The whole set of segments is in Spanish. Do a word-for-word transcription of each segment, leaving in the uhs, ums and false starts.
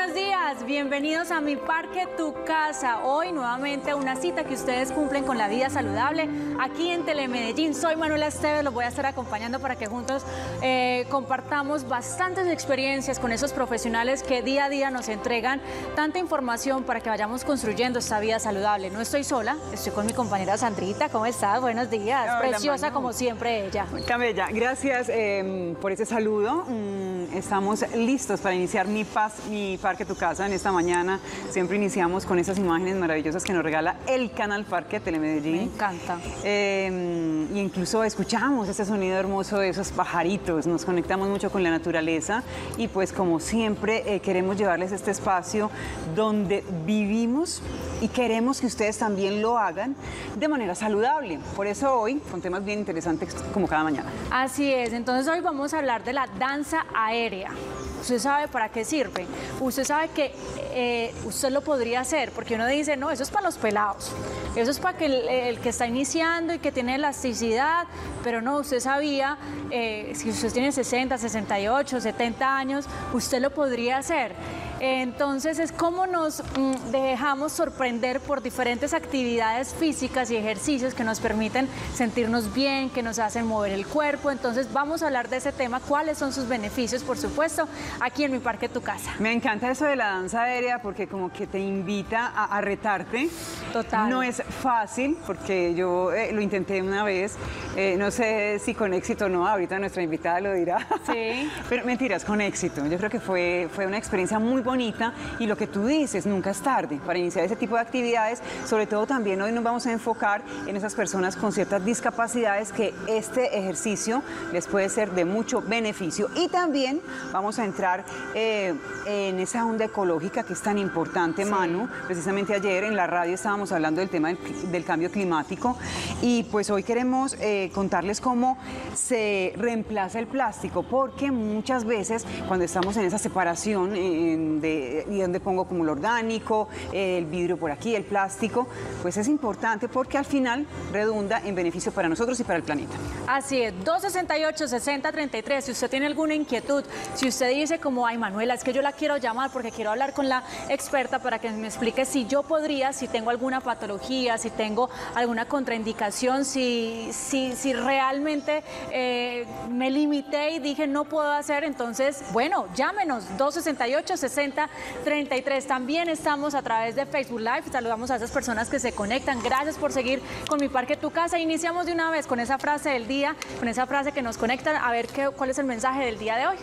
buenos días, bienvenidos a Mi Parque, Tu Casa. Hoy nuevamente una cita que ustedes cumplen con la vida saludable aquí en Telemedellín. Soy Manuela Estevez, los voy a estar acompañando para que juntos eh, compartamos bastantes experiencias con esos profesionales que día a día nos entregan tanta información para que vayamos construyendo esta vida saludable. No estoy sola, estoy con mi compañera Sandrita. ¿Cómo estás? Buenos días. Hola, preciosa Manu, como siempre ella. Camella, gracias eh, por ese saludo. Estamos listos para iniciar mi Paz, Mi Parque, Tu Casa. En esta mañana siempre iniciamos con esas imágenes maravillosas que nos regala el Canal Parque Telemedellín. Me encanta. Eh, y incluso escuchamos ese sonido hermoso de esos pajaritos, nos conectamos mucho con la naturaleza y pues como siempre eh, queremos llevarles este espacio donde vivimos y queremos que ustedes también lo hagan de manera saludable. Por eso hoy con temas bien interesantes como cada mañana. Así es, entonces hoy vamos a hablar de la danza aérea. Usted sabe para qué sirve, usted sabe que eh, usted lo podría hacer, porque uno dice, no, eso es para los pelados, eso es para que el, el que está iniciando y que tiene elasticidad, pero no, usted sabía, eh, si usted tiene sesenta, sesenta y ocho, setenta años, usted lo podría hacer. Entonces es como nos dejamos sorprender por diferentes actividades físicas y ejercicios que nos permiten sentirnos bien, que nos hacen mover el cuerpo. Entonces vamos a hablar de ese tema, cuáles son sus beneficios, por supuesto, aquí en Mi Parque, Tu Casa. Me encanta eso de la danza aérea porque como que te invita a, a retarte. Total. No es fácil porque yo eh, lo intenté una vez, eh, no sé si con éxito o no, ahorita nuestra invitada lo dirá. Sí. Pero mentiras, con éxito. Yo creo que fue, fue una experiencia muy buena, bonita, y lo que tú dices, nunca es tarde para iniciar ese tipo de actividades. Sobre todo también hoy nos vamos a enfocar en esas personas con ciertas discapacidades que este ejercicio les puede ser de mucho beneficio, y también vamos a entrar eh, en esa onda ecológica que es tan importante, sí. Manu, precisamente ayer en la radio estábamos hablando del tema del, del cambio climático y pues hoy queremos eh, contarles cómo se reemplaza el plástico, porque muchas veces cuando estamos en esa separación en De, y donde pongo como lo orgánico, el vidrio por aquí, el plástico, pues es importante porque al final redunda en beneficio para nosotros y para el planeta. Así es, dos sesenta y ocho, sesenta treinta y tres, si usted tiene alguna inquietud, si usted dice como, ay Manuela, es que yo la quiero llamar porque quiero hablar con la experta para que me explique si yo podría, si tengo alguna patología, si tengo alguna contraindicación, si, si, si realmente eh, me limité y dije no puedo hacer, entonces, bueno, llámenos, dos sesenta y ocho, sesenta treinta y tres. También estamos a través de Facebook Live, saludamos a esas personas que se conectan, gracias por seguir con Mi Parque, Tu Casa. Iniciamos de una vez con esa frase del día, con esa frase que nos conecta, a ver qué, cuál es el mensaje del día de hoy.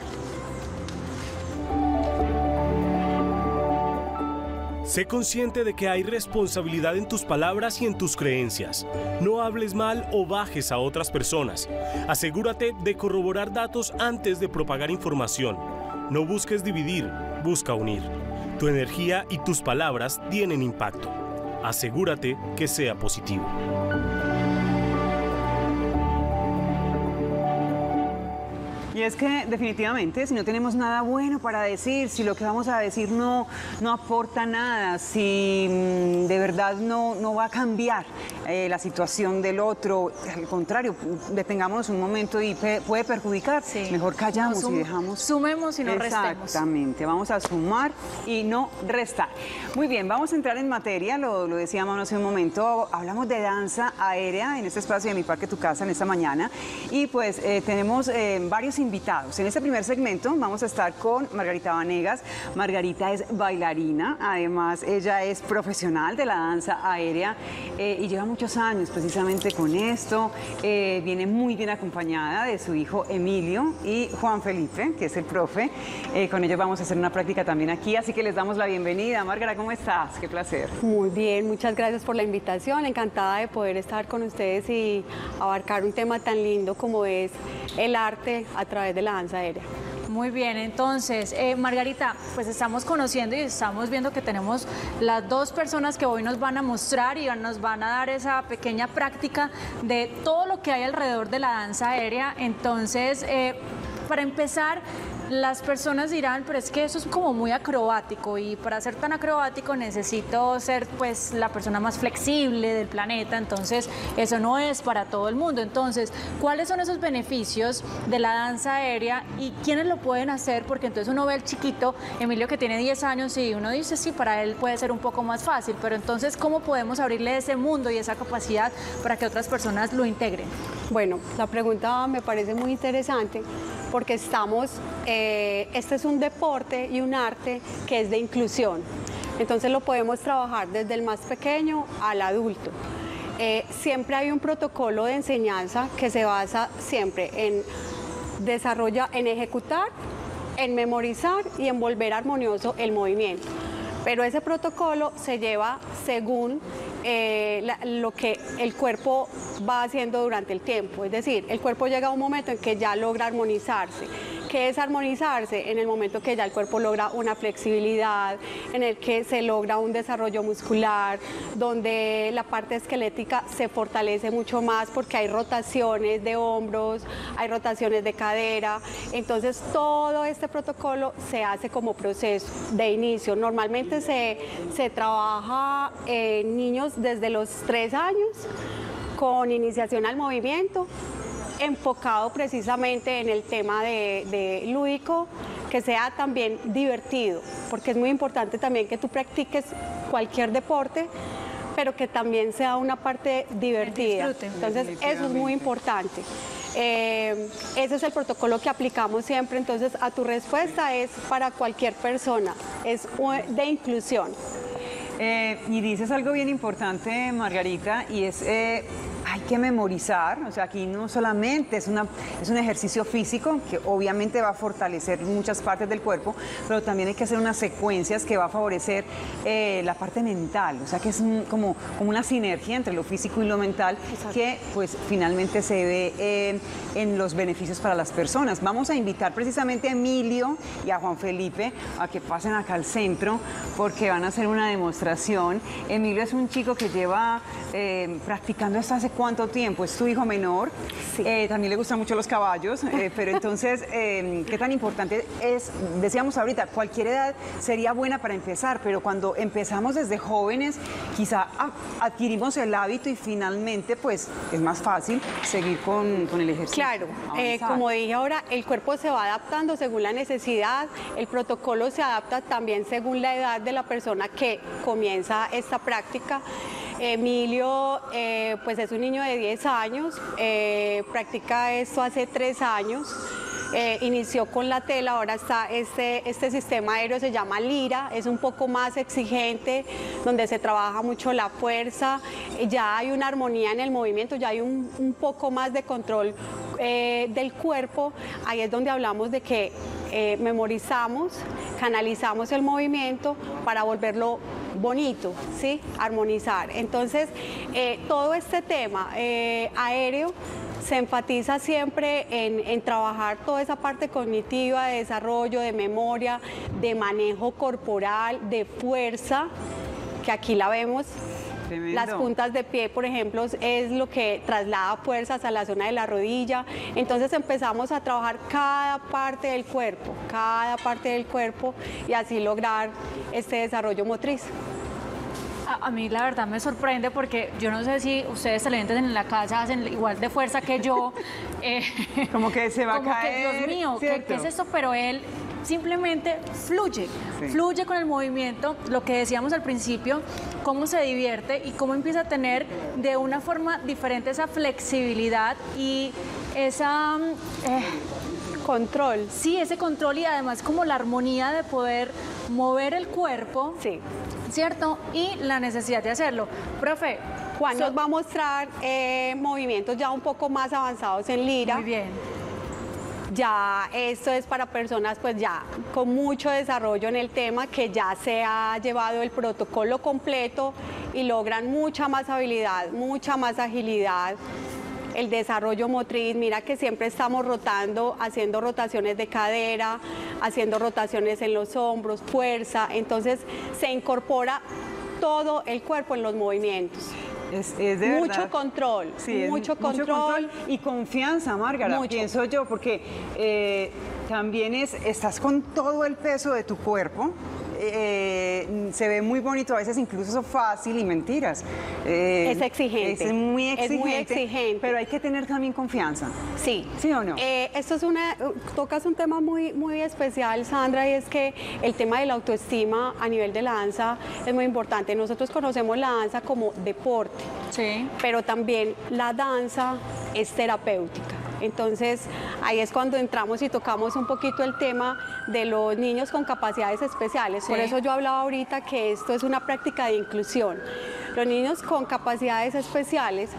Sé consciente de que hay responsabilidad en tus palabras y en tus creencias. No hables mal o bajes a otras personas. Asegúrate de corroborar datos antes de propagar información. No busques dividir, busca unir. Tu energía y tus palabras tienen impacto. Asegúrate que sea positivo. Y es que definitivamente si no tenemos nada bueno para decir, si lo que vamos a decir no, no aporta nada, si de verdad no, no va a cambiar eh, la situación del otro, al contrario, detengámonos un momento y pe puede perjudicar, sí. Mejor callamos y dejamos. Sumemos y no restemos. Exactamente, vamos a sumar y no restar. Muy bien, vamos a entrar en materia, lo, lo decíamos hace un momento, hablamos de danza aérea en este espacio de Mi Parque, Tu Casa en esta mañana, y pues eh, tenemos eh, varios invitados. En este primer segmento vamos a estar con Margarita Vanegas. Margarita es bailarina, además ella es profesional de la danza aérea eh, y lleva muchos años precisamente con esto. Eh, viene muy bien acompañada de su hijo Emilio y Juan Felipe, que es el profe. Eh, con ellos vamos a hacer una práctica también aquí, así que les damos la bienvenida. Margarita, ¿cómo estás? Qué placer. Muy bien, muchas gracias por la invitación. Encantada de poder estar con ustedes y abarcar un tema tan lindo como es el arte a través A través de la danza aérea. Muy bien, entonces, eh, Margarita, pues estamos conociendo y estamos viendo que tenemos las dos personas que hoy nos van a mostrar y nos van a dar esa pequeña práctica de todo lo que hay alrededor de la danza aérea. Entonces, eh, para empezar, Las personas dirán, pero es que eso es como muy acrobático y para ser tan acrobático necesito ser pues la persona más flexible del planeta, entonces eso no es para todo el mundo. Entonces, ¿cuáles son esos beneficios de la danza aérea y quiénes lo pueden hacer? Porque entonces uno ve al chiquito, Emilio, que tiene diez años y uno dice, sí, para él puede ser un poco más fácil, pero entonces, ¿cómo podemos abrirle ese mundo y esa capacidad para que otras personas lo integren? Bueno, la pregunta me parece muy interesante porque estamos, eh, este es un deporte y un arte que es de inclusión, entonces lo podemos trabajar desde el más pequeño al adulto. Eh, siempre hay un protocolo de enseñanza que se basa siempre en desarrolla, en ejecutar, en memorizar y en volver armonioso el movimiento. Pero ese protocolo se lleva según eh, la, lo que el cuerpo va haciendo durante el tiempo. Es decir, el cuerpo llega a un momento en que ya logra armonizarse. ¿Qué es armonizarse? En el momento que ya el cuerpo logra una flexibilidad, en el que se logra un desarrollo muscular, donde la parte esquelética se fortalece mucho más porque hay rotaciones de hombros, hay rotaciones de cadera. Entonces todo este protocolo se hace como proceso de inicio. Normalmente se, se trabaja en niños desde los tres años con iniciación al movimiento, enfocado precisamente en el tema de, de lúdico, que sea también divertido, porque es muy importante también que tú practiques cualquier deporte, pero que también sea una parte divertida. Entonces eso es muy importante. Eh, ese es el protocolo que aplicamos siempre. Entonces a tu respuesta es para cualquier persona, es de inclusión. Eh, y dices algo bien importante, Margarita, y es... Eh... hay que memorizar, o sea, aquí no solamente es, una, es un ejercicio físico que obviamente va a fortalecer muchas partes del cuerpo, pero también hay que hacer unas secuencias que va a favorecer eh, la parte mental, o sea, que es un, como, como una sinergia entre lo físico y lo mental. Exacto. Que pues finalmente se ve eh, en los beneficios para las personas. Vamos a invitar precisamente a Emilio y a Juan Felipe a que pasen acá al centro porque van a hacer una demostración. Emilio es un chico que lleva eh, practicando estas secuencias. ¿Cuánto tiempo? Es tu hijo menor, sí. eh, también le gustan mucho los caballos, eh, pero entonces, eh, ¿qué tan importante es? Decíamos ahorita, cualquier edad sería buena para empezar, pero cuando empezamos desde jóvenes, quizá adquirimos el hábito y finalmente, pues, es más fácil seguir con, con el ejercicio. Claro, eh, como dije ahora, el cuerpo se va adaptando según la necesidad, el protocolo se adapta también según la edad de la persona que comienza esta práctica. Emilio, eh, pues es un niño de diez años, eh, practica esto hace tres años, eh, inició con la tela, ahora está este, este sistema aéreo, se llama Lira, es un poco más exigente, donde se trabaja mucho la fuerza, ya hay una armonía en el movimiento, ya hay un, un poco más de control eh, del cuerpo, ahí es donde hablamos de que eh, memorizamos, canalizamos el movimiento para volverlo bonito, ¿sí? Armonizar. Entonces, eh, todo este tema eh, aéreo se enfatiza siempre en, en trabajar toda esa parte cognitiva, de desarrollo, de memoria, de manejo corporal, de fuerza, que aquí la vemos. Tremendo. Las puntas de pie, por ejemplo, es lo que traslada fuerzas a la zona de la rodilla. Entonces empezamos a trabajar cada parte del cuerpo, cada parte del cuerpo y así lograr este desarrollo motriz. A, a mí la verdad me sorprende porque yo no sé si ustedes televidentes en la casa hacen igual de fuerza que yo. eh, como que se va a caer. Que, Dios mío, ¿qué, ¿qué es esto? Pero él... simplemente fluye, sí. Fluye con el movimiento, lo que decíamos al principio, cómo se divierte y cómo empieza a tener de una forma diferente esa flexibilidad y esa... Eh, control. Sí, ese control y además como la armonía de poder mover el cuerpo, sí, ¿cierto? Y la necesidad de hacerlo. Profe, Juan so, nos va a mostrar eh, movimientos ya un poco más avanzados en lira. Muy bien. Ya esto es para personas pues ya con mucho desarrollo en el tema, que ya se ha llevado el protocolo completo y logran mucha más habilidad, mucha más agilidad, el desarrollo motriz. Mira que siempre estamos rotando, haciendo rotaciones de cadera, haciendo rotaciones en los hombros, fuerza, entonces se incorpora todo el cuerpo en los movimientos. Es, es de mucho, verdad. Control, sí, mucho, es, control. mucho control y confianza, Márgara, pienso yo, porque eh, También es, estás con todo el peso de tu cuerpo. Eh, se ve muy bonito, a veces incluso eso fácil y mentiras. Eh, es exigente. Es muy exigente, es muy exigente. Pero hay que tener también confianza. Sí. ¿Sí o no? Eh, esto es una, tocas un tema muy, muy especial, Sandra, y es que el tema de la autoestima a nivel de la danza es muy importante. Nosotros conocemos la danza como deporte, sí, pero también la danza es terapéutica. Entonces, ahí es cuando entramos y tocamos un poquito el tema de los niños con capacidades especiales. Sí. Por eso yo hablaba ahorita que esto es una práctica de inclusión. Los niños con capacidades especiales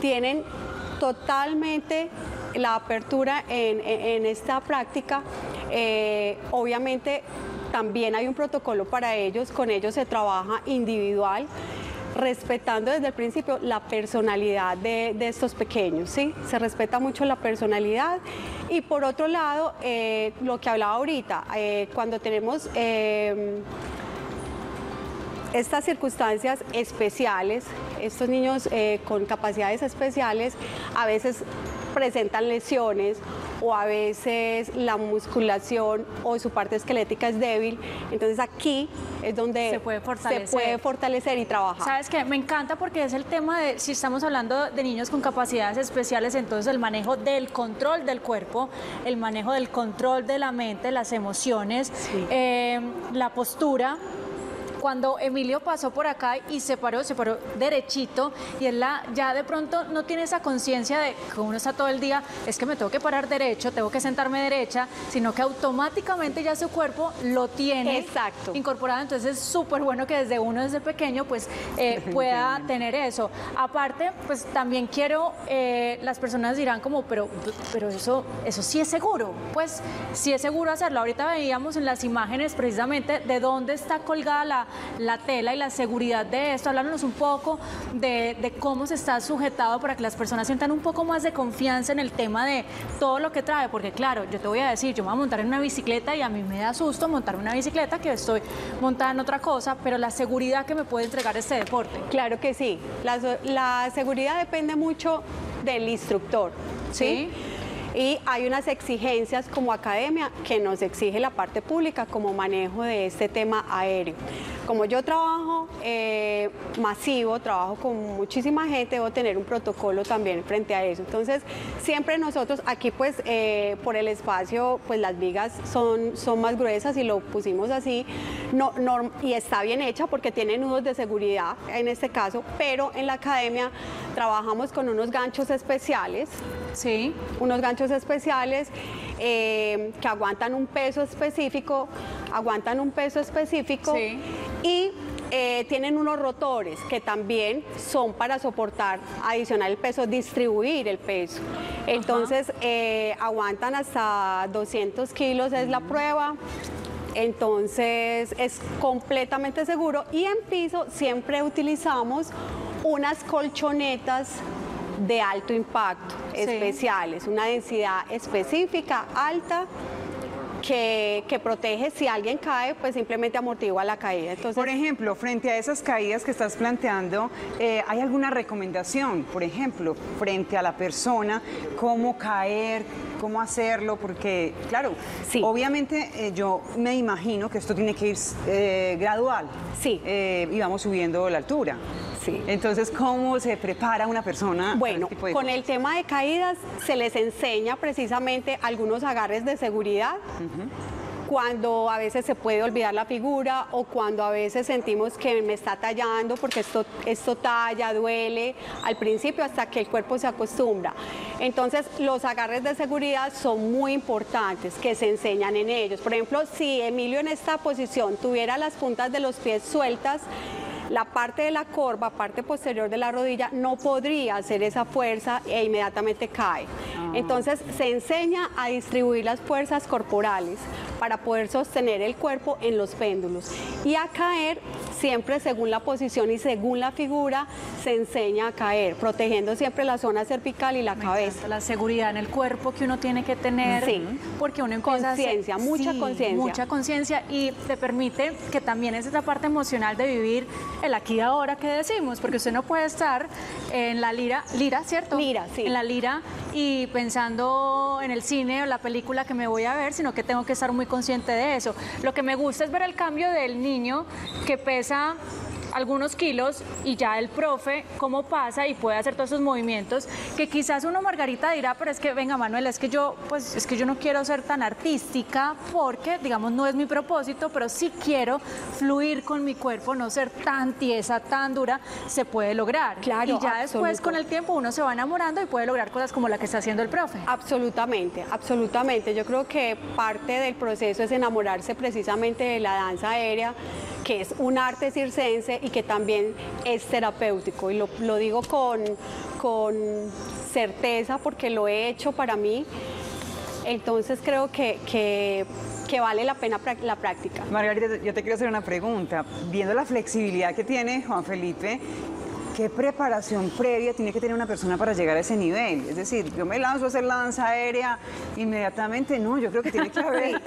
tienen totalmente la apertura en, en, en esta práctica. Eh, obviamente, también hay un protocolo para ellos. Con ellos se trabaja individual, respetando desde el principio la personalidad de, de estos pequeños, ¿sí? Se respeta mucho la personalidad. Y por otro lado, eh, lo que hablaba ahorita, eh, cuando tenemos eh, estas circunstancias especiales, estos niños eh, con capacidades especiales, a veces presentan lesiones o a veces la musculación o su parte esquelética es débil, entonces aquí es donde se puede fortalecer, se puede fortalecer y trabajar. ¿Sabes qué? Me encanta porque es el tema de, si estamos hablando de niños con capacidades especiales, entonces el manejo del control del cuerpo, el manejo del control de la mente, las emociones, sí, eh, la postura. Cuando Emilio pasó por acá y se paró, se paró derechito y él la, ya de pronto no tiene esa conciencia de que uno está todo el día, es que me tengo que parar derecho, tengo que sentarme derecha, sino que automáticamente ya su cuerpo lo tiene, exacto, incorporado. Entonces es súper bueno que desde uno, desde pequeño, pues eh, pueda tener eso. Aparte, pues también quiero, eh, las personas dirán como, pero, pero eso, eso sí es seguro, pues sí es seguro hacerlo. Ahorita veíamos en las imágenes precisamente de dónde está colgada la la tela y la seguridad de esto. Háblanos un poco de, de cómo se está sujetado para que las personas sientan un poco más de confianza en el tema de todo lo que trae, porque claro, yo te voy a decir, yo me voy a montar en una bicicleta y a mí me da susto montar una bicicleta que estoy montada en otra cosa, pero la seguridad que me puede entregar este deporte. Claro que sí, la, la seguridad depende mucho del instructor, ¿sí? ¿Sí? Y hay unas exigencias como academia que nos exige la parte pública como manejo de este tema aéreo. Como yo trabajo eh, masivo, trabajo con muchísima gente, debo tener un protocolo también frente a eso. Entonces, siempre nosotros aquí, pues, eh, por el espacio, pues las vigas son, son más gruesas y lo pusimos así. No, no, y está bien hecha porque tiene nudos de seguridad en este caso, pero en la academia trabajamos con unos ganchos especiales. Sí. Unos ganchos especiales eh, que aguantan un peso específico, aguantan un peso específico, sí, y eh, tienen unos rotores que también son para soportar adicional el peso, distribuir el peso. Entonces eh, aguantan hasta doscientos kilos, es la prueba. Entonces es completamente seguro. Y en piso siempre utilizamos unas colchonetas de alto impacto, sí, especiales, una densidad específica, alta, que, que protege. Si alguien cae, pues simplemente amortigua la caída. Entonces, por ejemplo, frente a esas caídas que estás planteando, eh, ¿hay alguna recomendación? Por ejemplo, frente a la persona, ¿cómo caer? ¿Cómo hacerlo? Porque, claro, sí, obviamente eh, yo me imagino que esto tiene que ir eh, gradual. Sí. Eh, y vamos subiendo la altura. Sí. Entonces, ¿cómo se prepara una persona? Bueno, este tipo de con cosas? El tema de caídas se les enseña precisamente algunos agarres de seguridad. Uh-huh. Cuando a veces se puede olvidar la figura o cuando a veces sentimos que me está tallando, porque esto, esto talla, duele al principio hasta que el cuerpo se acostumbra. Entonces los agarres de seguridad son muy importantes, que se enseñan en ellos. Por ejemplo, si Emilio en esta posición tuviera las puntas de los pies sueltas, la parte de la corva, parte posterior de la rodilla, no podría hacer esa fuerza e inmediatamente cae. Ah. Entonces se enseña a distribuir las fuerzas corporales para poder sostener el cuerpo en los péndulos. Y a caer, siempre según la posición y según la figura, se enseña a caer, protegiendo siempre la zona cervical y la Me cabeza. La seguridad en el cuerpo que uno tiene que tener, sí, porque uno en conciencia, mucha sí, conciencia. Mucha conciencia, y te permite que también es esta parte emocional de vivir el aquí y ahora que decimos, porque usted no puede estar en la lira, lira, ¿cierto? Lira, sí. En la lira y pensando en el cine o la película que me voy a ver, sino que tengo que estar muy consciente de eso. Lo que me gusta es ver el cambio del niño que pesa algunos kilos y ya el profe cómo pasa y puede hacer todos esos movimientos que quizás uno, Margarita, dirá, pero es que venga, Manuela, es que yo pues es que yo no quiero ser tan artística porque, digamos, no es mi propósito, pero sí quiero fluir con mi cuerpo, no ser tan tiesa, tan dura. Se puede lograr, claro, y ya después con el tiempo uno se va enamorando y puede lograr cosas como la que está haciendo el profe. Absolutamente, absolutamente. Yo creo que parte del proceso es enamorarse precisamente de la danza aérea, que es un arte circense y que también es terapéutico, y lo, lo digo con, con certeza porque lo he hecho para mí. Entonces creo que, que, que vale la pena la práctica. Margarita, yo te quiero hacer una pregunta. Viendo la flexibilidad que tiene Juan Felipe, ¿qué preparación previa tiene que tener una persona para llegar a ese nivel? Es decir, yo me lanzo a hacer la danza aérea inmediatamente, no, yo creo que tiene que haber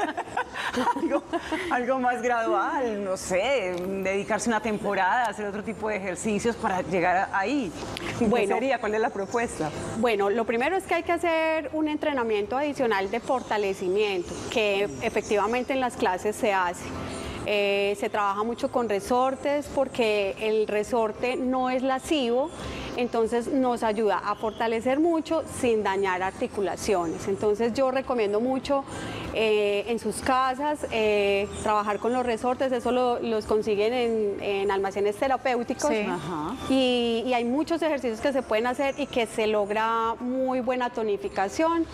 algo, algo más gradual, no sé, dedicarse una temporada, hacer otro tipo de ejercicios para llegar ahí. Bueno, ¿qué sería? ¿Cuál es la propuesta? Bueno, lo primero es que hay que hacer un entrenamiento adicional de fortalecimiento, que efectivamente en las clases se hace. Eh, se trabaja mucho con resortes porque el resorte no es lascivo, entonces nos ayuda a fortalecer mucho sin dañar articulaciones. Entonces yo recomiendo mucho eh, en sus casas eh, trabajar con los resortes, eso lo, los consiguen en, en almacenes terapéuticos, sí. Ajá. Y, y hay muchos ejercicios que se pueden hacer y que se logra muy buena tonificación.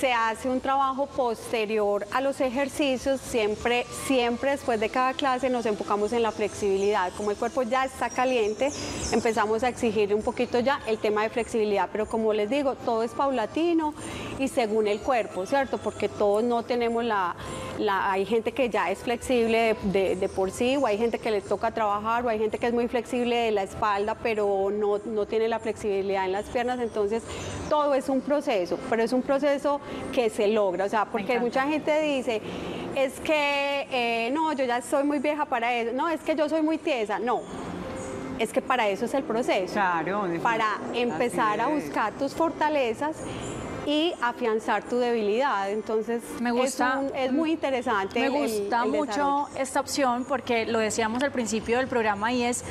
Se hace un trabajo posterior a los ejercicios, siempre, siempre después de cada clase nos enfocamos en la flexibilidad. Como el cuerpo ya está caliente, empezamos a exigir un poquito ya el tema de flexibilidad, pero como les digo, todo es paulatino y según el cuerpo, ¿cierto? Porque todos no tenemos la... La, hay gente que ya es flexible de, de, de por sí, o hay gente que les toca trabajar, o hay gente que es muy flexible de la espalda, pero no, no tiene la flexibilidad en las piernas. Entonces todo es un proceso, pero es un proceso que se logra, o sea, porque mucha gente dice, es que eh, no, yo ya soy muy vieja para eso, no, es que yo soy muy tiesa, no. Es que para eso es el proceso, claro, para empezar a buscar tus fortalezas y afianzar tu debilidad. Entonces me gusta, es, un, es muy interesante. Me gusta el, el mucho esta opción porque lo decíamos al principio del programa, y es,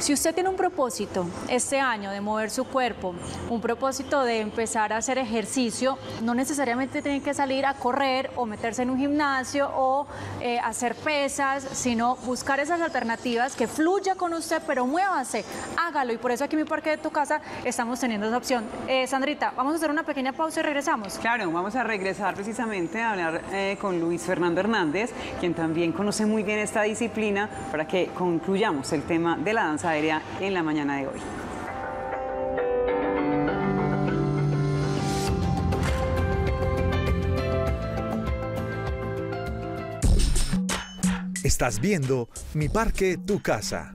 si usted tiene un propósito este año de mover su cuerpo, un propósito de empezar a hacer ejercicio, no necesariamente tiene que salir a correr o meterse en un gimnasio o eh, hacer pesas, sino buscar esas alternativas que fluya con usted, pero muévase, hágalo. Y por eso aquí en Mi Parque de Tu Casa estamos teniendo esa opción. Eh, Sandrita, vamos a hacer una pequeña pausa y regresamos. Claro, vamos a regresar precisamente a hablar eh, con Luis Fernando Hernández, quien también conoce muy bien esta disciplina, para que concluyamos el tema de la danza aérea en la mañana de hoy. Estás viendo Mi Parque, Tu Casa.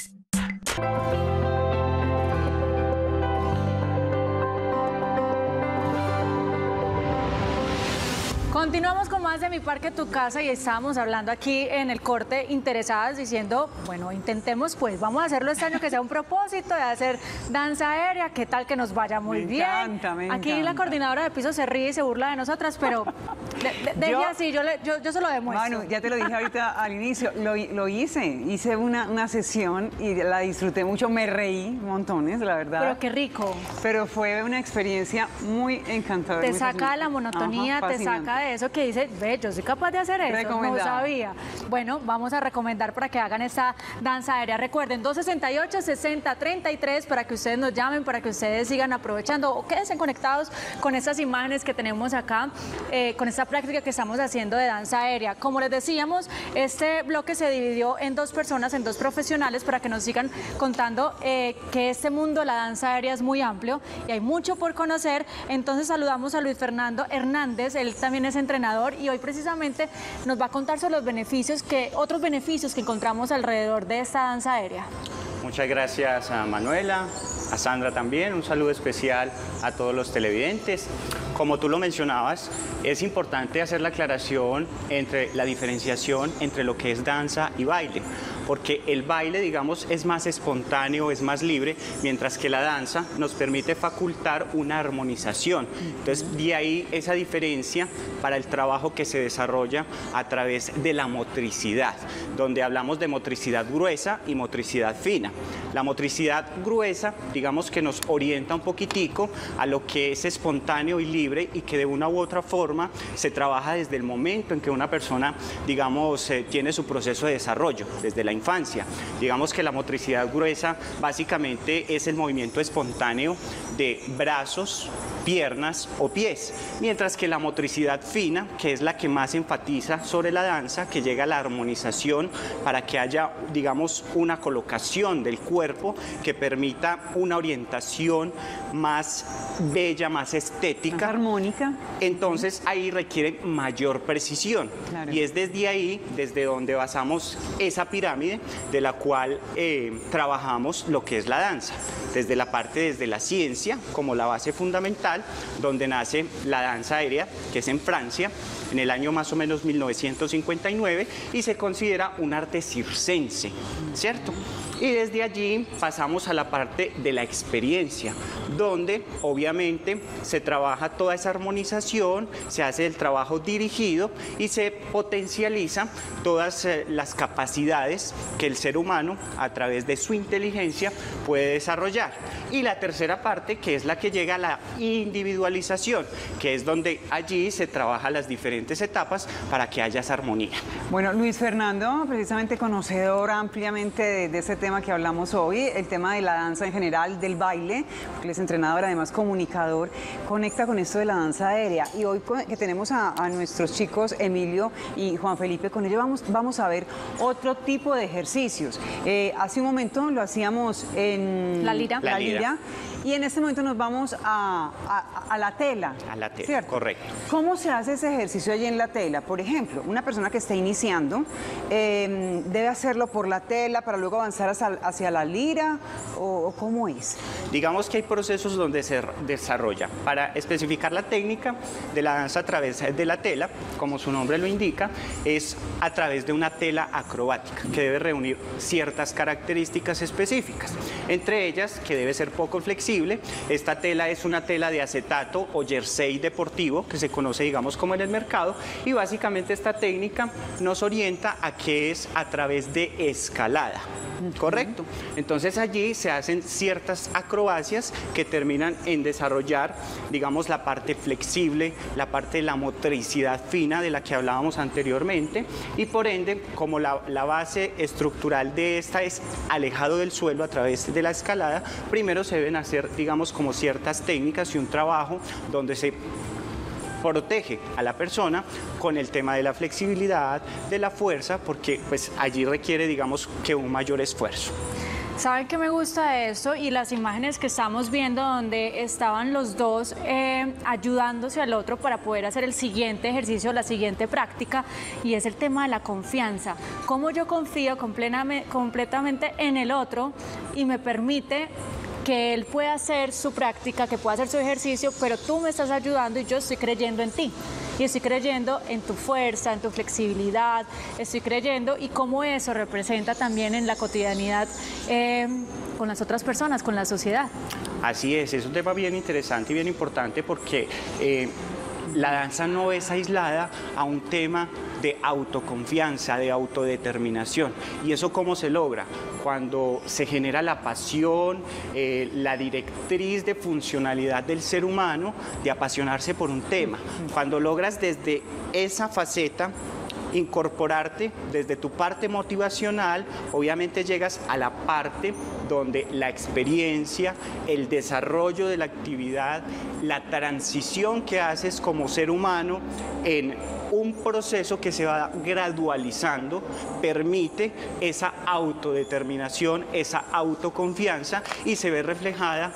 Continuamos con más de Mi Parque, Tu Casa, y estábamos hablando aquí en el corte, interesadas, diciendo, bueno, intentemos, pues vamos a hacerlo este año, que sea un propósito de hacer danza aérea, qué tal que nos vaya muy me bien. Encanta, me aquí encanta. La coordinadora de piso se ríe y se burla de nosotras, pero de, de, de yo, así, yo, le, yo, yo se lo demuestro. Manu, ya te lo dije ahorita al inicio, lo, lo hice, hice una, una sesión y la disfruté mucho, me reí montones, la verdad. Pero qué rico. Pero fue una experiencia muy encantadora. Te saca de la monotonía, ajá, te saca de eso que dice, ve, yo soy capaz de hacer eso, no sabía. Bueno, vamos a recomendar para que hagan esa danza aérea. Recuerden, dos sesenta y ocho, sesenta, treinta y tres, para que ustedes nos llamen, para que ustedes sigan aprovechando o quédense conectados con estas imágenes que tenemos acá, eh, con esta práctica que estamos haciendo de danza aérea. Como les decíamos, este bloque se dividió en dos personas, en dos profesionales, para que nos sigan contando eh, que este mundo, la danza aérea, es muy amplio y hay mucho por conocer. Entonces saludamos a Luis Fernando Hernández, él también es es entrenador y hoy precisamente nos va a contar sobre los beneficios, que, otros beneficios que encontramos alrededor de esta danza aérea. Muchas gracias a Manuela, a Sandra también, un saludo especial a todos los televidentes. Como tú lo mencionabas, es importante hacer la aclaración entre la diferenciación entre lo que es danza y baile, porque el baile, digamos, es más espontáneo, es más libre, mientras que la danza nos permite facultar una armonización. Entonces, de ahí esa diferencia para el trabajo que se desarrolla a través de la motricidad, donde hablamos de motricidad gruesa y motricidad fina. La motricidad gruesa, digamos que nos orienta un poquitico a lo que es espontáneo y libre y que de una u otra forma se trabaja desde el momento en que una persona, digamos, eh, tiene su proceso de desarrollo, desde la infancia. Digamos que la motricidad gruesa básicamente es el movimiento espontáneo de brazos, piernas o pies, mientras que la motricidad fina, que es la que más enfatiza sobre la danza, que llega a la armonización para que haya, digamos, una colocación del cuerpo que permita una orientación más bella, más estética. Más armónica. Entonces ahí requiere mayor precisión. Claro. Y es desde ahí, desde donde basamos esa pirámide de la cual eh, trabajamos lo que es la danza, desde la parte, desde la ciencia como la base fundamental, donde nace la danza aérea, que es en Francia, en el año más o menos mil novecientos cincuenta y nueve, y se considera un arte circense, ¿cierto? Y desde allí pasamos a la parte de la experiencia, donde obviamente se trabaja toda esa armonización, se hace el trabajo dirigido y se potencializa todas las capacidades que el ser humano a través de su inteligencia puede desarrollar. Y la tercera parte, que es la que llega a la individualización, que es donde allí se trabaja las diferentes etapas para que haya esa armonía. Bueno, Luis Fernando, precisamente conocedor ampliamente de, de ese tema que hablamos hoy, el tema de la danza en general, del baile, porque él es entrenador, además comunicador, conecta con esto de la danza aérea. Y hoy que tenemos a, a nuestros chicos Emilio y Juan Felipe, con ellos vamos, vamos a ver otro tipo de ejercicios. Eh, hace un momento lo hacíamos en la lira, la lira. lira y en este momento nos vamos a, a, a la tela. A la tela, ¿cierto? Correcto. ¿Cómo se hace ese ejercicio allí en la tela? Por ejemplo, una persona que está iniciando eh, debe hacerlo por la tela para luego avanzar hacia la lira, o cómo es? Digamos que hay procesos donde se desarrolla. Para especificar la técnica de la danza a través de la tela, como su nombre lo indica, es a través de una tela acrobática que debe reunir ciertas características específicas, entre ellas que debe ser poco flexible. Esta tela es una tela de acetato o jersey deportivo que se conoce, digamos, como en el mercado, y básicamente esta técnica nos orienta a que es a través de escalada. Correcto. Entonces allí se hacen ciertas acrobacias que terminan en desarrollar, digamos, la parte flexible, la parte de la motricidad fina de la que hablábamos anteriormente, y por ende, como la, la base estructural de esta es alejado del suelo a través de la escalada, primero se deben hacer, digamos, como ciertas técnicas y un trabajo donde se protege a la persona con el tema de la flexibilidad, de la fuerza, porque pues allí requiere, digamos, que un mayor esfuerzo. ¿Saben qué me gusta de esto? Y las imágenes que estamos viendo donde estaban los dos eh, ayudándose al otro para poder hacer el siguiente ejercicio, la siguiente práctica, y es el tema de la confianza. Cómo yo confío completamente en el otro y me permite que él pueda hacer su práctica, que pueda hacer su ejercicio, pero tú me estás ayudando y yo estoy creyendo en ti. Y estoy creyendo en tu fuerza, en tu flexibilidad, estoy creyendo, y cómo eso representa también en la cotidianidad eh, con las otras personas, con la sociedad. Así es, es un tema bien interesante y bien importante porque eh, la danza no es aislada a un tema de autoconfianza, de autodeterminación. ¿Y eso cómo se logra? Cuando se genera la pasión, eh, la directriz de funcionalidad del ser humano, de apasionarse por un tema. Cuando logras desde esa faceta incorporarte desde tu parte motivacional, obviamente llegas a la parte donde la experiencia, el desarrollo de la actividad, la transición que haces como ser humano en un proceso que se va gradualizando, permite esa autodeterminación, esa autoconfianza, y se ve reflejada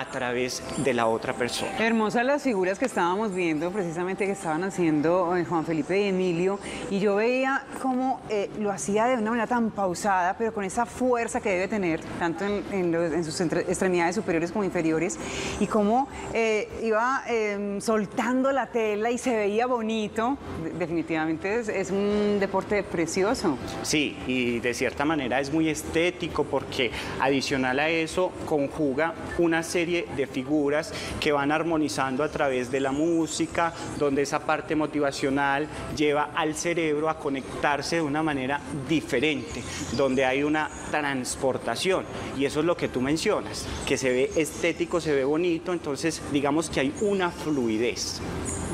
a través de la otra persona. Hermosas las figuras que estábamos viendo, precisamente que estaban haciendo eh, Juan Felipe y Emilio, y yo veía cómo eh, lo hacía de una manera tan pausada, pero con esa fuerza que debe tener, tanto en, en, los, en sus entre, extremidades superiores como inferiores, y cómo eh, iba eh, soltando la tela y se veía bonito. De, definitivamente es, es un deporte precioso. Sí, y de cierta manera es muy estético porque adicional a eso conjuga una serie de figuras que van armonizando a través de la música, donde esa parte motivacional lleva al cerebro a conectarse de una manera diferente, donde hay una transportación, y eso es lo que tú mencionas, que se ve estético, se ve bonito, entonces digamos que hay una fluidez.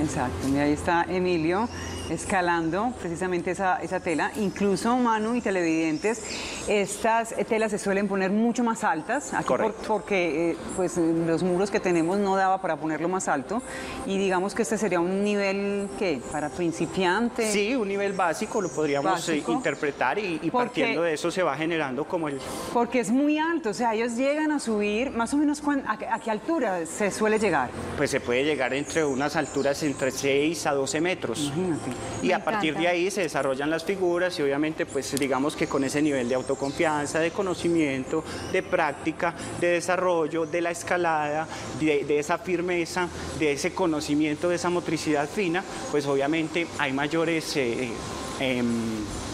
Exacto, y ahí está Emilio escalando precisamente esa, esa tela. Incluso, Manu y televidentes, estas telas se suelen poner mucho más altas, aquí por, porque eh, pues, los muros que tenemos no daba para ponerlo más alto, y digamos que este sería un nivel, ¿qué? ¿Para principiante? Sí, un nivel básico, lo podríamos básico, eh, interpretar, y, y porque, partiendo de eso se va generando como el... Porque es muy alto, o sea, ellos llegan a subir, más o menos, cuan, a, ¿a qué altura se suele llegar? Pues se puede llegar entre unas alturas entre seis a doce metros. Imagínate. Y Me a partir encanta. de ahí se desarrollan las figuras y obviamente pues digamos que con ese nivel de autoconfianza, de conocimiento, de práctica, de desarrollo, de la escalada, de, de esa firmeza, de ese conocimiento, de esa motricidad fina, pues obviamente hay mayores eh, eh,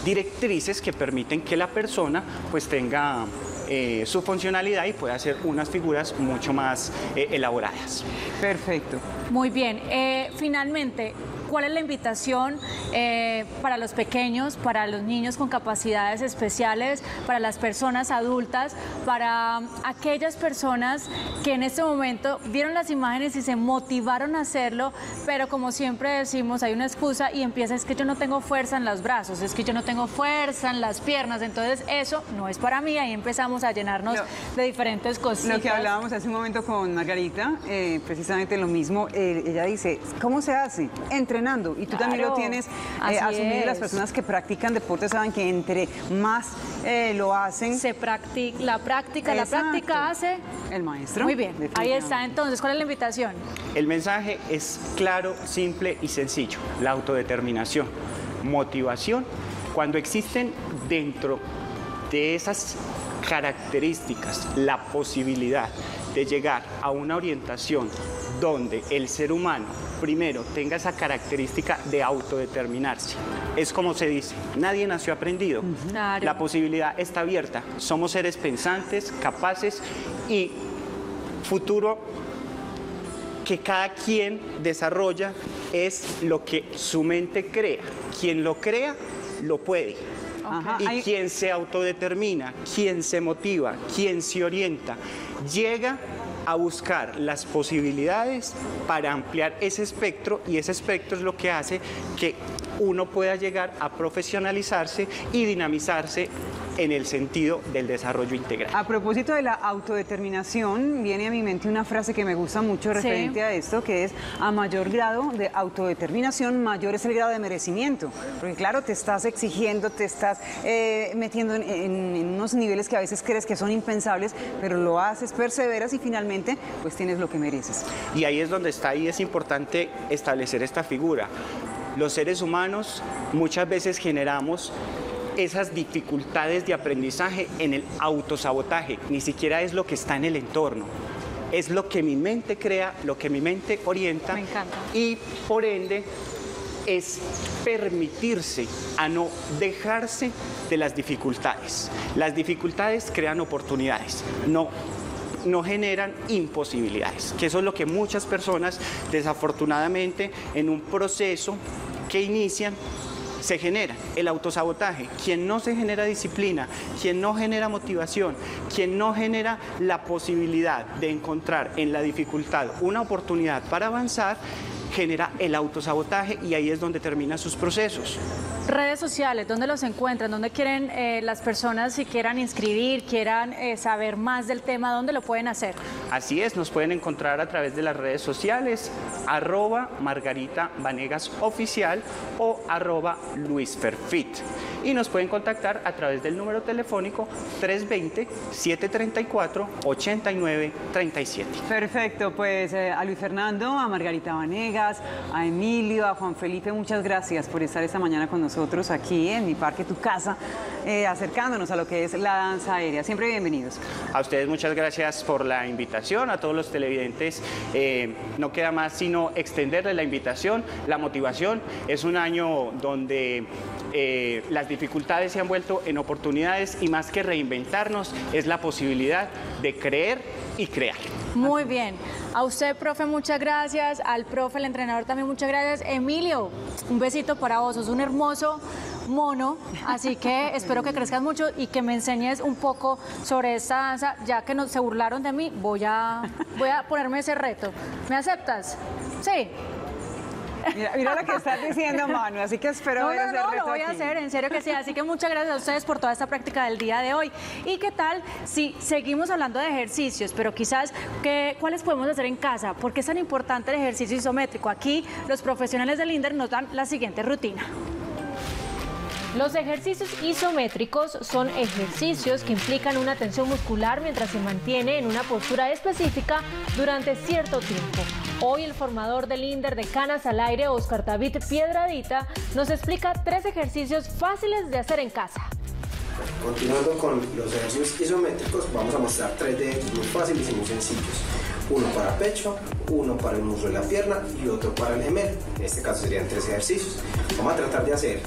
directrices que permiten que la persona pues tenga... Eh, su funcionalidad y puede hacer unas figuras mucho más eh, elaboradas. Perfecto. Muy bien. Eh, finalmente, ¿cuál es la invitación eh, para los pequeños, para los niños con capacidades especiales, para las personas adultas, para aquellas personas que en este momento vieron las imágenes y se motivaron a hacerlo, pero como siempre decimos, hay una excusa y empieza, es que yo no tengo fuerza en los brazos, es que yo no tengo fuerza en las piernas, entonces eso no es para mí, ahí empezamos a llenarnos no, de diferentes cositas. Lo que hablábamos hace un momento con Margarita, eh, precisamente lo mismo, eh, ella dice, ¿cómo se hace? Entrenando, y tú claro, también lo tienes eh, asumido. Las personas que practican deporte saben que entre más eh, lo hacen. Se practica, la práctica, Exacto. la práctica hace... El maestro. Muy bien, ahí está. Entonces, ¿cuál es la invitación? El mensaje es claro, simple y sencillo, la autodeterminación, motivación, cuando existen dentro de esas características, la posibilidad de llegar a una orientación donde el ser humano primero tenga esa característica de autodeterminarse. Es como se dice, nadie nació aprendido, claro. La posibilidad está abierta, somos seres pensantes, capaces y futuro que cada quien desarrolla es lo que su mente crea, quien lo crea lo puede. Ajá, y hay... quien se autodetermina, quien se motiva, quien se orienta, llega a buscar las posibilidades para ampliar ese espectro, y ese espectro es lo que hace que uno pueda llegar a profesionalizarse y dinamizarse en el sentido del desarrollo integral. A propósito de la autodeterminación, viene a mi mente una frase que me gusta mucho referente sí. a esto, que es, a mayor grado de autodeterminación, mayor es el grado de merecimiento, porque claro, te estás exigiendo, te estás eh, metiendo en, en, en unos niveles que a veces crees que son impensables, pero lo haces, perseveras y finalmente pues tienes lo que mereces. Y ahí es donde está, y es importante establecer esta figura. Los seres humanos muchas veces generamos esas dificultades de aprendizaje en el autosabotaje, ni siquiera es lo que está en el entorno, es lo que mi mente crea, lo que mi mente orienta. Me encanta. Y por ende es permitirse a no dejarse de las dificultades. Las dificultades crean oportunidades, no no generan imposibilidades, que eso es lo que muchas personas desafortunadamente en un proceso que inician se genera el autosabotaje. Quien no se genera disciplina, quien no genera motivación, quien no genera la posibilidad de encontrar en la dificultad una oportunidad para avanzar, genera el autosabotaje, y ahí es donde terminan sus procesos. Redes sociales, ¿dónde los encuentran? ¿Dónde quieren eh, las personas, si quieran inscribir, quieran eh, saber más del tema, dónde lo pueden hacer? Así es, nos pueden encontrar a través de las redes sociales, arroba Margarita Vanegas Oficial o arroba Luis Ferfit. y nos pueden contactar a través del número telefónico tres dos cero, siete tres cuatro, ocho nueve tres siete. Perfecto, pues eh, a Luis Fernando, a Margarita Vanegas, a Emilio, a Juan Felipe, muchas gracias por estar esta mañana con nosotros aquí en Mi Parque, Tu Casa, eh, acercándonos a lo que es la danza aérea. Siempre bienvenidos. A ustedes muchas gracias por la invitación, a todos los televidentes. Eh, no queda más sino extenderles la invitación, la motivación. Es un año donde eh, las dificultades se han vuelto en oportunidades y más que reinventarnos es la posibilidad de creer y crear. Muy bien. A usted, profe, muchas gracias. Al profe, el entrenador, también muchas gracias. Emilio, un besito para vos. Sos un hermoso mono, así que espero que crezcas mucho y que me enseñes un poco sobre esta danza. Ya que nos, se burlaron de mí, voy a, voy a ponerme ese reto. ¿Me aceptas? Sí. Mira, mira lo que estás diciendo, Manu, así que espero no, ver no, ese no, reto lo voy aquí. A hacer, en serio que sí. Así que muchas gracias a ustedes por toda esta práctica del día de hoy. ¿Y qué tal si seguimos hablando de ejercicios, pero quizás que, cuáles podemos hacer en casa? ¿Por qué es tan importante el ejercicio isométrico? Aquí los profesionales del INDER nos dan la siguiente rutina. Los ejercicios isométricos son ejercicios que implican una tensión muscular mientras se mantiene en una postura específica durante cierto tiempo. Hoy el formador del INDER de Canas al Aire, Oscar David Piedradita, nos explica tres ejercicios fáciles de hacer en casa. Continuando con los ejercicios isométricos, vamos a mostrar tres de ellos muy fáciles y muy sencillos. Uno para pecho, uno para el muslo de la pierna y otro para el gemelo. En este caso serían tres ejercicios. Vamos a tratar de hacer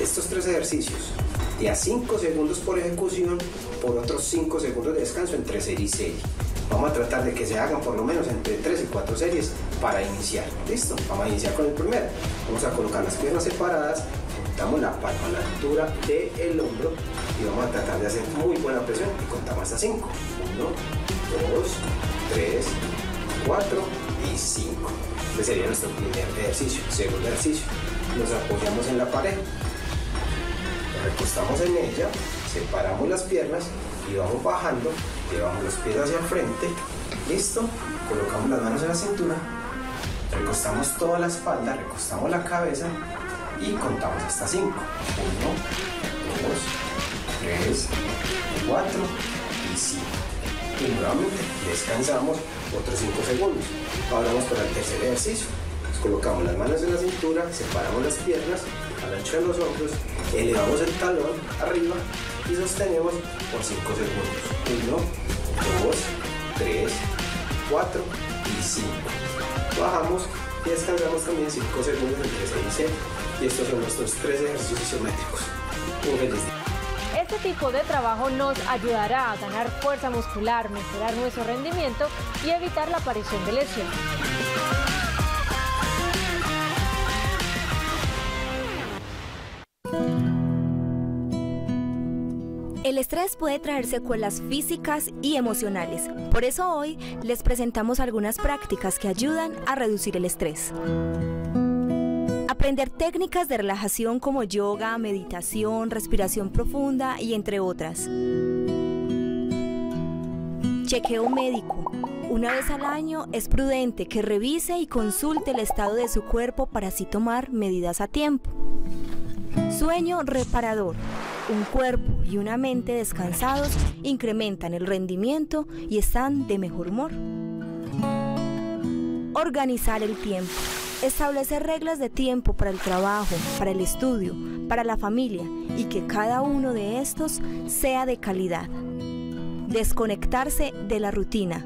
estos tres ejercicios de a cinco segundos por ejecución, por otros cinco segundos de descanso entre serie y serie. Vamos a tratar de que se hagan por lo menos entre tres y cuatro series para iniciar. ¿Listo? Vamos a iniciar con el primero. Vamos a colocar las piernas separadas, juntamos la palma a la altura del hombro y vamos a tratar de hacer muy buena presión y contamos hasta cinco. uno, dos, tres, cuatro y cinco. Este sería nuestro primer ejercicio. Segundo ejercicio, nos apoyamos en la pared, recostamos en ella, separamos las piernas y vamos bajando, llevamos los pies hacia el frente, listo, colocamos las manos en la cintura, recostamos toda la espalda, recostamos la cabeza y contamos hasta cinco, uno, dos, tres, cuatro y cinco, y nuevamente descansamos otros cinco segundos. Ahora vamos para el tercer ejercicio. Colocamos las manos en la cintura, separamos las piernas, al ancho de los hombros, elevamos el talón arriba y sostenemos por cinco segundos. uno, dos, tres, cuatro y cinco. Bajamos y descansamos también cinco segundos entre seis y seis. Y estos son nuestros tres ejercicios isométricos. Un feliz día. Este tipo de trabajo nos ayudará a ganar fuerza muscular, mejorar nuestro rendimiento y evitar la aparición de lesiones. El estrés puede traer secuelas físicas y emocionales. Por eso hoy les presentamos algunas prácticas que ayudan a reducir el estrés. Aprender técnicas de relajación como yoga, meditación, respiración profunda y entre otras. Chequeo médico. Una vez al año es prudente que revise y consulte el estado de su cuerpo para así tomar medidas a tiempo. Sueño reparador. Un cuerpo y una mente descansados incrementan el rendimiento y están de mejor humor. Organizar el tiempo. Establecer reglas de tiempo para el trabajo, para el estudio, para la familia y que cada uno de estos sea de calidad. Desconectarse de la rutina.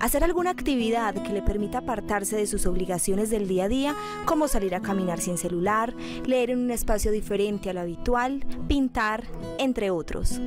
Hacer alguna actividad que le permita apartarse de sus obligaciones del día a día, como salir a caminar sin celular, leer en un espacio diferente al habitual, pintar, entre otros.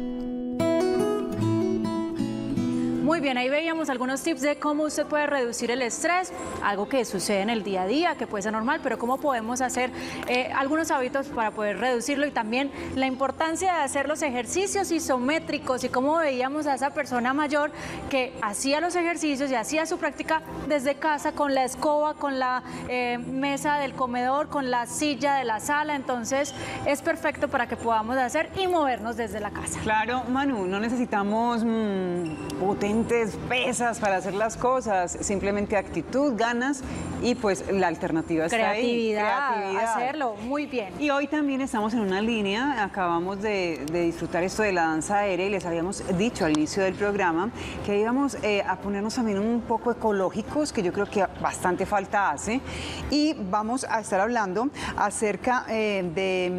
Muy bien, ahí veíamos algunos tips de cómo usted puede reducir el estrés, algo que sucede en el día a día, que puede ser normal, pero cómo podemos hacer eh, algunos hábitos para poder reducirlo y también la importancia de hacer los ejercicios isométricos y cómo veíamos a esa persona mayor que hacía los ejercicios y hacía su práctica desde casa con la escoba, con la eh, mesa del comedor, con la silla de la sala. Entonces es perfecto para que podamos hacer y movernos desde la casa. Claro, Manu, no necesitamos mmm, potencia diferentes pesas para hacer las cosas, simplemente actitud, ganas y pues la alternativa está ahí. Creatividad, hacerlo muy bien. Y hoy también estamos en una línea, acabamos de, de disfrutar esto de la danza aérea y les habíamos dicho al inicio del programa que íbamos eh, a ponernos también un poco ecológicos, que yo creo que bastante falta hace, y vamos a estar hablando acerca eh, de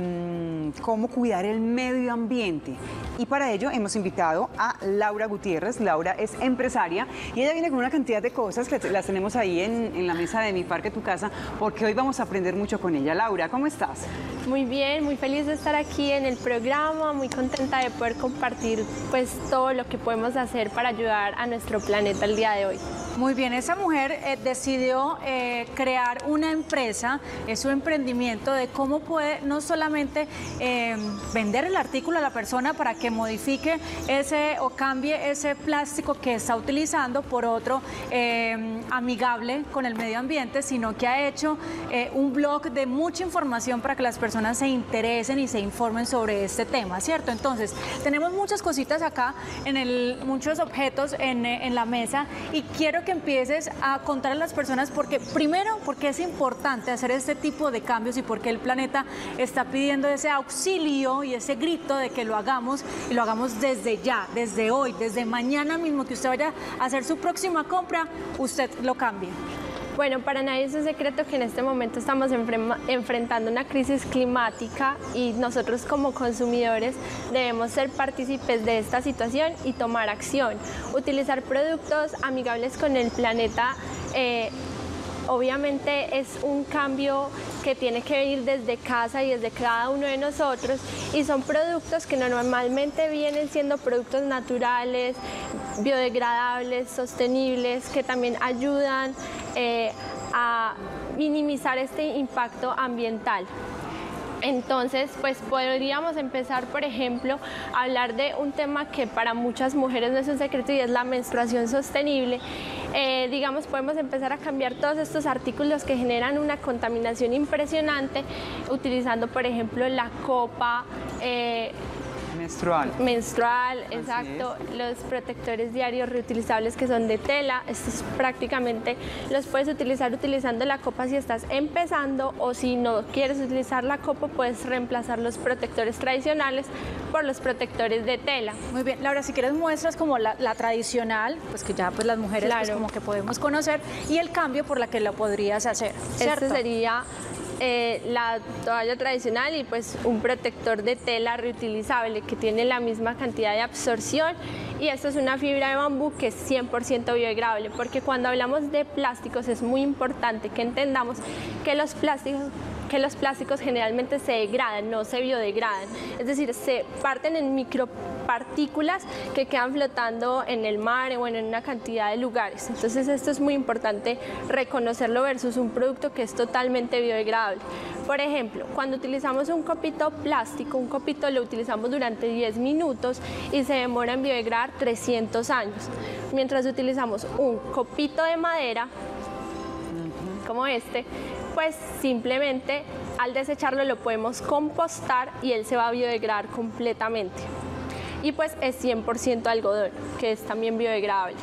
mmm, cómo cuidar el medio ambiente. Y para ello hemos invitado a Laura Gutiérrez. Laura es empresaria y ella viene con una cantidad de cosas que las tenemos ahí en, en la mesa de Mi Parque, Tu Casa, porque hoy vamos a aprender mucho con ella. Laura, ¿cómo estás? Muy bien, muy feliz de estar aquí en el programa, muy contenta de poder compartir pues todo lo que podemos hacer para ayudar a nuestro planeta el día de hoy. Muy bien, esa mujer eh, decidió eh, crear una empresa, es su emprendimiento de cómo puede no solamente eh, vender el artículo a la persona para que modifique ese o cambie ese plástico que está utilizando por otro eh, amigable con el medio ambiente, sino que ha hecho eh, un blog de mucha información para que las personas se interesen y se informen sobre este tema, ¿cierto? Entonces, tenemos muchas cositas acá, en el, muchos objetos en, en la mesa, y quiero que empieces a contar a las personas porque, primero, porque es importante hacer este tipo de cambios y porque el planeta está pidiendo ese auxilio y ese grito de que lo hagamos, y lo hagamos desde ya, desde hoy, desde mañana mismo que usted vaya a hacer su próxima compra, usted lo cambie. Bueno, para nadie es un secreto que en este momento estamos enfrentando una crisis climática y nosotros como consumidores debemos ser partícipes de esta situación y tomar acción. Utilizar productos amigables con el planeta eh, obviamente es un cambio que tiene que venir desde casa y desde cada uno de nosotros, y son productos que normalmente vienen siendo productos naturales, biodegradables, sostenibles, que también ayudan eh, a minimizar este impacto ambiental. Entonces, pues podríamos empezar, por ejemplo, a hablar de un tema que para muchas mujeres no es un secreto y es la menstruación sostenible. Eh, digamos, podemos empezar a cambiar todos estos artículos que generan una contaminación impresionante, utilizando, por ejemplo, la copa eh, menstrual. Menstrual, así exacto. Es. Los protectores diarios reutilizables que son de tela, estos prácticamente los puedes utilizar utilizando la copa si estás empezando, o si no quieres utilizar la copa, puedes reemplazar los protectores tradicionales por los protectores de tela. Muy bien, Laura, si quieres muestras como la, la tradicional, pues que ya pues las mujeres claro. pues como que podemos conocer, y el cambio por la que lo podrías hacer, ¿cierto? Este sería... Eh, la toalla tradicional y pues un protector de tela reutilizable que tiene la misma cantidad de absorción, y esto es una fibra de bambú que es cien por ciento biodegradable, porque cuando hablamos de plásticos es muy importante que entendamos que los plásticos que los plásticos generalmente se degradan, no se biodegradan, es decir, se parten en micropartículas que quedan flotando en el mar o en una cantidad de lugares. Entonces esto es muy importante reconocerlo versus un producto que es totalmente biodegradable. Por ejemplo, cuando utilizamos un copito plástico, un copito lo utilizamos durante diez minutos y se demora en biodegradar trescientos años, mientras utilizamos un copito de madera como este, pues simplemente al desecharlo lo podemos compostar y él se va a biodegradar completamente. Y pues es cien por ciento algodón, que es también biodegradable.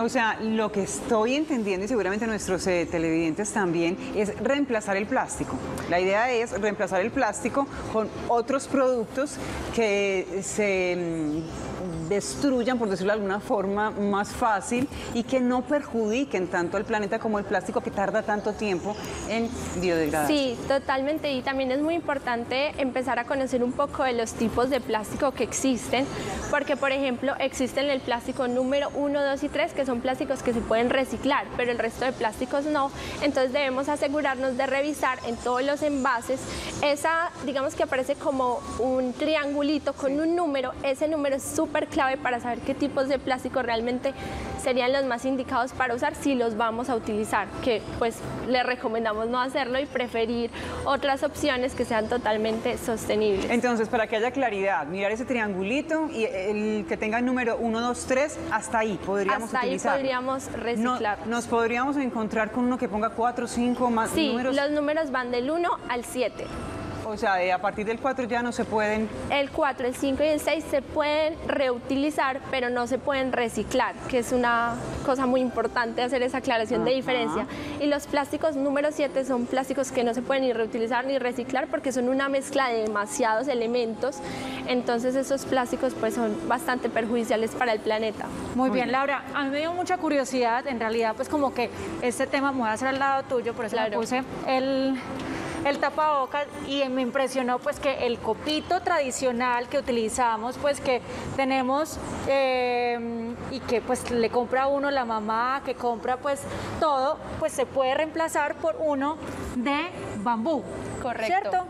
O sea, lo que estoy entendiendo, y seguramente nuestros eh, televidentes también, es reemplazar el plástico. La idea es reemplazar el plástico con otros productos que se mmm, destruyan, por decirlo de alguna forma, más fácil y que no perjudiquen tanto al planeta como el plástico que tarda tanto tiempo en biodegradarse. Sí, totalmente. Y también es muy importante empezar a conocer un poco de los tipos de plástico que existen, porque, por ejemplo, existen el plástico número uno, dos y tres, que son plásticos que se pueden reciclar, pero el resto de plásticos no. Entonces debemos asegurarnos de revisar en todos los envases esa, digamos que aparece como un triangulito con un número. Ese número es súper clave para saber qué tipos de plástico realmente serían los más indicados para usar si los vamos a utilizar, que pues le recomendamos no hacerlo y preferir otras opciones que sean totalmente sostenibles. Entonces, para que haya claridad, mirar ese triangulito y el que tenga el número uno, dos, tres, hasta ahí podríamos hasta utilizar. Ahí podríamos reciclar. No, nos podríamos encontrar con uno que ponga cuatro, cinco más sí, números. Sí, los números van del uno al siete. O o sea, de, a partir del cuatro ya no se pueden... El cuatro, el cinco y el seis se pueden reutilizar, pero no se pueden reciclar, que es una cosa muy importante hacer esa aclaración uh-huh. de diferencia. Y los plásticos número siete son plásticos que no se pueden ni reutilizar ni reciclar porque son una mezcla de demasiados elementos, entonces esos plásticos pues son bastante perjudiciales para el planeta. Muy bien, Laura, a mí me dio mucha curiosidad, en realidad pues como que este tema me voy a hacer al lado tuyo, por eso claro. me puse el... el tapabocas, y me impresionó pues que el copito tradicional que utilizamos, pues que tenemos eh, y que pues le compra a uno la mamá, que compra pues todo, pues se puede reemplazar por uno de bambú. Correcto. ¿Cierto?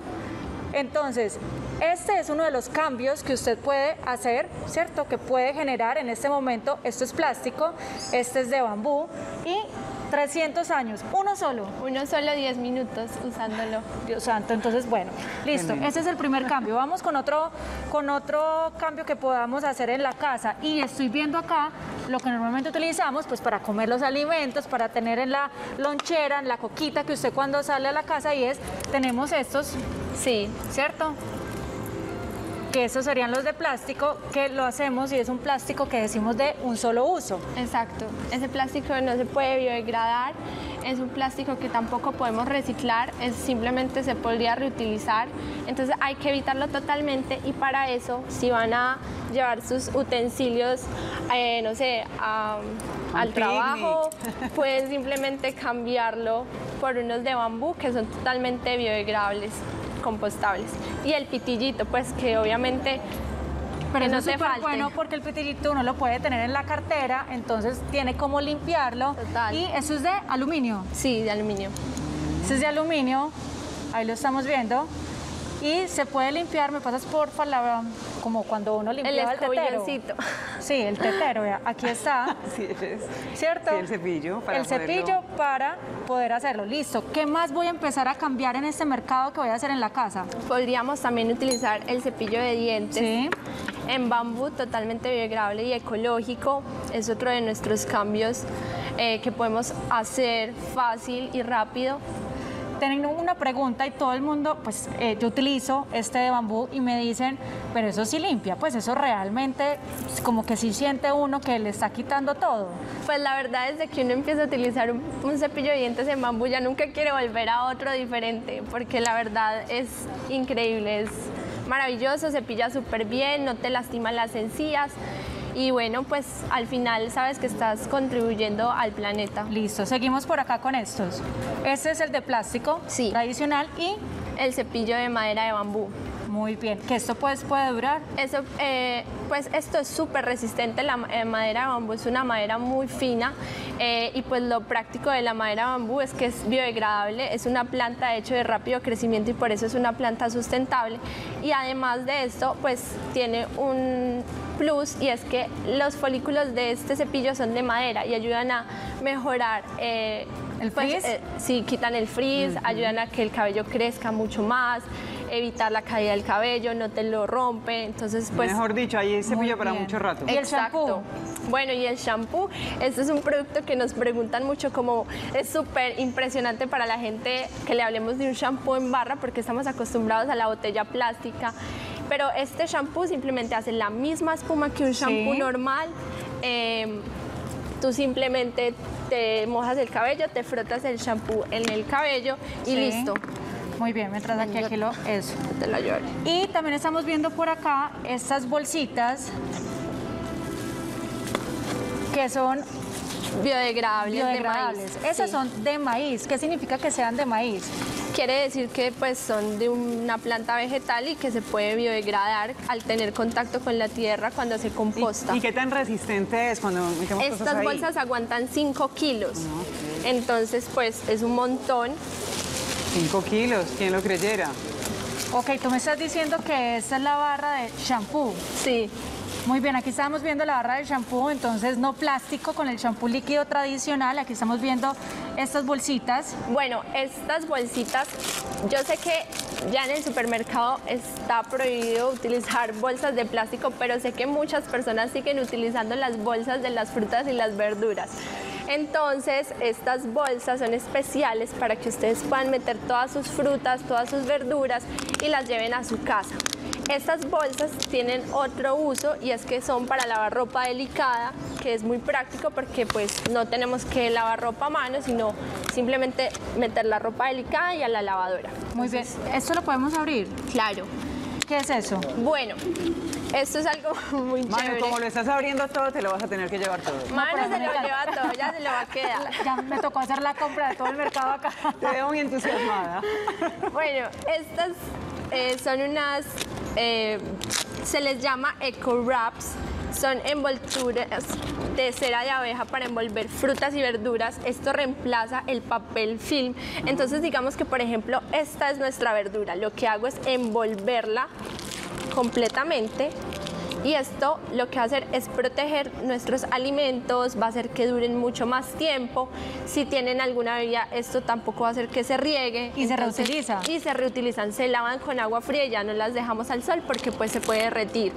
Entonces, este es uno de los cambios que usted puede hacer, ¿cierto? Que puede generar en este momento, esto es plástico, este es de bambú y... trescientos años, uno solo. Uno solo, diez minutos usándolo. Dios santo, entonces bueno, listo. Bien, bien. Este es el primer cambio. Vamos con otro, con otro cambio que podamos hacer en la casa. Y estoy viendo acá lo que normalmente utilizamos pues para comer los alimentos, para tener en la lonchera, en la coquita que usted cuando sale a la casa, y es, tenemos estos. Sí. ¿Cierto? Que esos serían los de plástico, que lo hacemos y es un plástico que decimos de un solo uso. Exacto, ese plástico no se puede biodegradar, es un plástico que tampoco podemos reciclar, es simplemente se podría reutilizar, entonces hay que evitarlo totalmente, y para eso si van a llevar sus utensilios, eh, no sé, a, al picnic. Trabajo, pueden simplemente cambiarlo por unos de bambú que son totalmente biodegradables, compostables. Y el pitillito, pues que obviamente pero que no se falte. Bueno, porque el pitillito uno lo puede tener en la cartera, entonces tiene como limpiarlo. Total. Y eso es de aluminio. Sí, de aluminio. Eso es de aluminio, ahí lo estamos viendo. Y se puede limpiar, me pasas porfa, la, como cuando uno limpia el tetero. Sí, el tetero, vea, aquí está. Sí, es. ¿Cierto? Sí, el cepillo. Para el poderlo... cepillo para poder hacerlo. Listo. ¿Qué más voy a empezar a cambiar en este mercado que voy a hacer en la casa? Podríamos también utilizar el cepillo de dientes. Sí. En bambú, totalmente biodegradable y ecológico. Es otro de nuestros cambios eh, que podemos hacer fácil y rápido. Tienen una pregunta y todo el mundo, pues eh, yo utilizo este de bambú y me dicen, pero eso sí limpia, pues eso realmente pues, como que sí siente uno que le está quitando todo. Pues la verdad es de que uno empieza a utilizar un, un cepillo de dientes en bambú, ya nunca quiere volver a otro diferente, porque la verdad es increíble, es maravilloso, cepilla súper bien, no te lastima las encías. Y bueno, pues al final sabes que estás contribuyendo al planeta. Listo, seguimos por acá con estos. Este es el de plástico sí. tradicional y el cepillo de madera de bambú. Muy bien, ¿que esto pues puede durar? Eso, eh, pues esto es súper resistente, la eh, madera de bambú es una madera muy fina eh, y pues lo práctico de la madera de bambú es que es biodegradable, es una planta hecho de rápido crecimiento y por eso es una planta sustentable, y además de esto pues tiene un plus, y es que los folículos de este cepillo son de madera y ayudan a mejorar... Eh, ¿El frizz? Pues, eh, sí, quitan el frizz, uh-huh. ayudan a que el cabello crezca mucho más, evitar la caída del cabello, no te lo rompe, entonces pues... Mejor dicho, ahí es cepillo para mucho rato. ¿Y el shampoo? Bueno, y el shampoo, este es un producto que nos preguntan mucho, como es súper impresionante para la gente que le hablemos de un shampoo en barra, porque estamos acostumbrados a la botella plástica, pero este shampoo simplemente hace la misma espuma que un shampoo sí. normal, eh, tú simplemente te mojas el cabello, te frotas el shampoo en el cabello y sí. listo. Muy bien, mientras aquí, aquí lo... Eso. Te la llore. Y también estamos viendo por acá estas bolsitas que son... Biodegradables, biodegradables. De maíz. Esas sí. son de maíz. ¿Qué significa que sean de maíz? Quiere decir que pues, son de una planta vegetal y que se puede biodegradar al tener contacto con la tierra cuando se composta. ¿Y, y qué tan resistente es cuando metemos cosas ahí? Estas bolsas aguantan cinco kilos. Okay. Entonces, pues, es un montón. cinco kilos, ¿quién lo creyera? Ok, tú me estás diciendo que esta es la barra de shampoo. Sí. Muy bien, aquí estamos viendo la barra de shampoo, entonces no plástico con el shampoo líquido tradicional. Aquí estamos viendo estas bolsitas. Bueno, estas bolsitas, yo sé que ya en el supermercado está prohibido utilizar bolsas de plástico, pero sé que muchas personas siguen utilizando las bolsas de las frutas y las verduras. Entonces, estas bolsas son especiales para que ustedes puedan meter todas sus frutas, todas sus verduras y las lleven a su casa. Estas bolsas tienen otro uso y es que son para lavar ropa delicada, que es muy práctico porque pues no tenemos que lavar ropa a mano, sino simplemente meter la ropa delicada y a la lavadora. Muy bien. ¿Esto lo podemos abrir? Claro. ¿Qué es eso? Bueno, esto es algo muy Manu, chévere. Como lo estás abriendo todo, te lo vas a tener que llevar todo. Manu no, se lo lleva todo, ya se lo va a quedar. Ya me tocó hacer la compra de todo el mercado acá. Te veo muy entusiasmada. Bueno, estas eh, son unas... Eh, se les llama eco wraps, son envolturas de cera de abeja para envolver frutas y verduras. Esto reemplaza el papel film. Entonces digamos que por ejemplo esta es nuestra verdura, lo que hago es envolverla completamente y esto lo que va a hacer es proteger nuestros alimentos, va a hacer que duren mucho más tiempo. Si tienen alguna bebida, esto tampoco va a hacer que se riegue. Y entonces, se reutiliza. Y se reutilizan, se lavan con agua fría y ya no las dejamos al sol porque pues se puede derretir.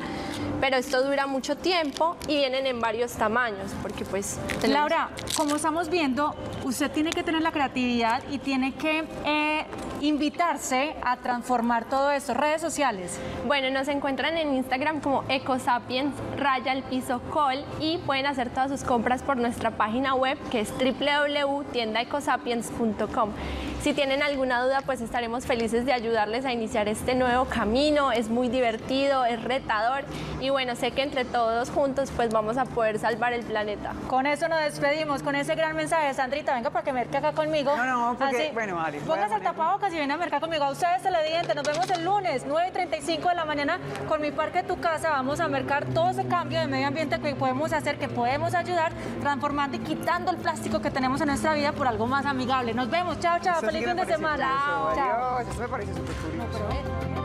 Pero esto dura mucho tiempo y vienen en varios tamaños porque pues... Tenemos... Laura, como estamos viendo, usted tiene que tener la creatividad y tiene que... Eh... invitarse a transformar todo esto. Redes sociales. Bueno, nos encuentran en Instagram como Ecosapiens raya el piso col y pueden hacer todas sus compras por nuestra página web que es w w w punto tienda ecosapiens punto com. Si tienen alguna duda, pues estaremos felices de ayudarles a iniciar este nuevo camino. Es muy divertido, es retador y bueno, sé que entre todos juntos pues vamos a poder salvar el planeta. Con eso nos despedimos, con ese gran mensaje. Sandrita, venga para que merque acá conmigo. No, no, porque, así, bueno, Ari, póngase el tapabocas y ven a mercar conmigo. A ustedes, televidentes, nos vemos el lunes, nueve y treinta y cinco de la mañana, con Mi Parque Tu Casa. Vamos a mercar todo ese cambio de medio ambiente que podemos hacer, que podemos ayudar, transformando y quitando el plástico que tenemos en nuestra vida por algo más amigable. Nos vemos, chao, chao. Feliz fin de semana. Chao. Eso me parece súper curioso.